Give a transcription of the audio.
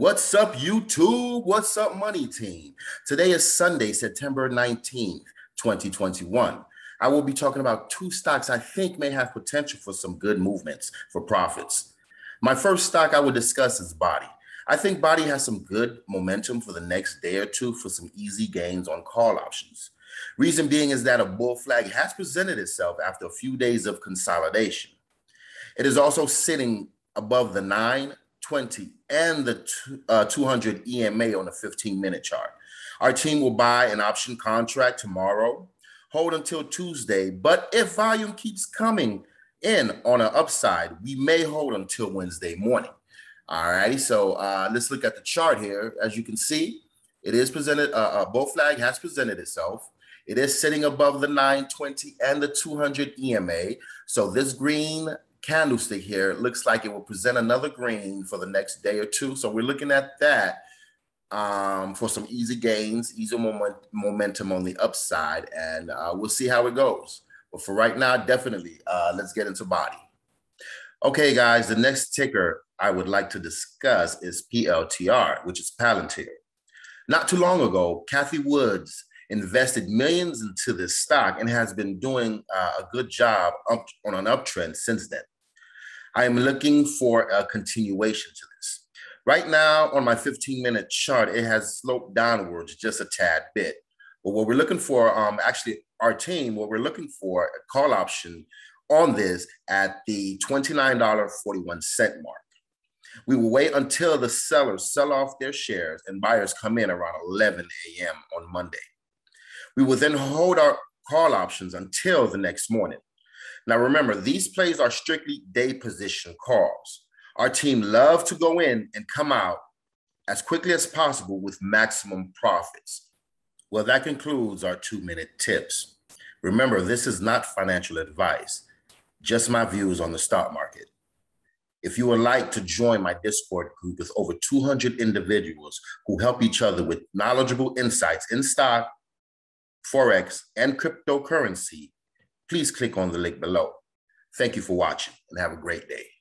What's up, YouTube? What's up, Money Team? Today is Sunday, September 19th, 2021. I will be talking about two stocks I think may have potential for some good movements for profits. My first stock I will discuss is BODY. I think BODY has some good momentum for the next day or two for some easy gains on call options. Reason being is that a bull flag has presented itself after a few days of consolidation. It is also sitting above the 9, 20, and the 200 EMA on a 15-minute chart. Our team will buy an option contract tomorrow, hold until Tuesday, but if volume keeps coming in on an upside, we may hold until Wednesday morning. All righty, so let's look at the chart here. As you can see, it is presented, a bull flag has presented itself. It is sitting above the 920 and the 200 EMA, so this green candlestick here looks like it will present another green for the next day or two. So we're looking at that for some easy gains, easy momentum on the upside, and we'll see how it goes. But for right now, definitely, let's get into BODY. Okay, guys, the next ticker I would like to discuss is PLTR, which is Palantir. Not too long ago, Cathie Woods invested millions into this stock and has been doing a good job on an uptrend since then. I am looking for a continuation to this. Right now on my 15-minute chart, it has sloped downwards just a tad bit. But what we're looking for, actually our team, what we're looking for a call option on this at the $29.41 mark. We will wait until the sellers sell off their shares and buyers come in around 11 a.m. on Monday. We will then hold our call options until the next morning. Now remember, these plays are strictly day position calls. Our team love to go in and come out as quickly as possible with maximum profits. Well, that concludes our 2-minute tips. Remember, this is not financial advice, just my views on the stock market. If you would like to join my Discord group with over 200 individuals who help each other with knowledgeable insights in stock, Forex, and cryptocurrency, please click on the link below. Thank you for watching and have a great day.